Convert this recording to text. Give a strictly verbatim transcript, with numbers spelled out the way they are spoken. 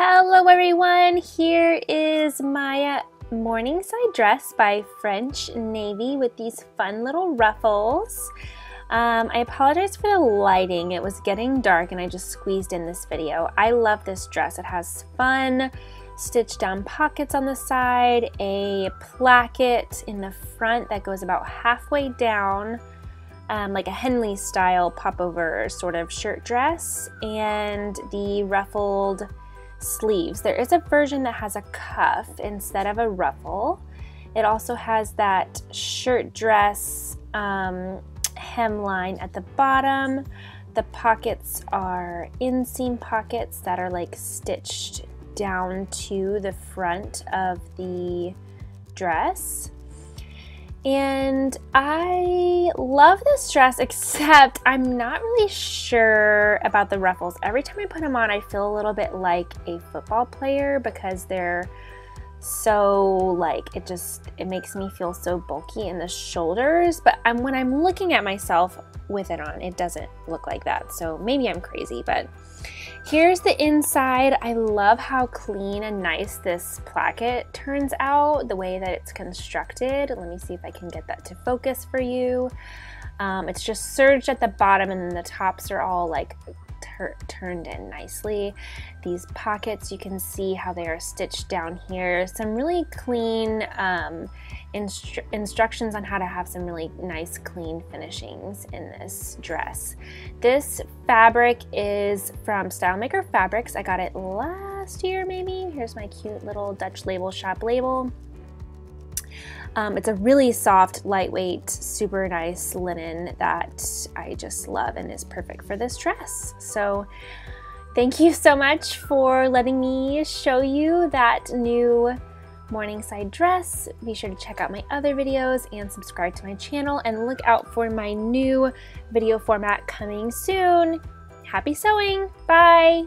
Hello everyone, here is my Morningside dress by French Navy with these fun little ruffles. Um, I apologize for the lighting, it was getting dark and I just squeezed in this video. I love this dress, it has fun stitched down pockets on the side, a placket in the front that goes about halfway down, Um, like a Henley style popover sort of shirt dress, and the ruffled sleeves. There is a version that has a cuff instead of a ruffle. It also has that shirt dress um, hemline at the bottom. The pockets are inseam pockets that are like stitched down to the front of the dress. And I love this dress, except I'm not really sure about the ruffles. Every time I put them on, I feel a little bit like a football player because they're so like, it just, it makes me feel so bulky in the shoulders. But I'm, when I'm looking at myself with it on, it doesn't look like that. So maybe I'm crazy, but here's the inside. I love how clean and nice this placket turns out, the way that it's constructed. Let me see if I can get that to focus for you. Um, it's just serged at the bottom and then the tops are all like turned in nicely. These pockets, you can see how they are stitched down here. Some really clean um, instru instructions on how to have some really nice clean finishings in this dress. This fabric is from Stylemaker Fabrics. I got it last year maybe. Here's my cute little Dutch label shop label. Um, it's a really soft, lightweight, super nice linen that I just love and is perfect for this dress. So thank you so much for letting me show you that new Morningside dress. Be sure to check out my other videos and subscribe to my channel and look out for my new video format coming soon. Happy sewing. Bye.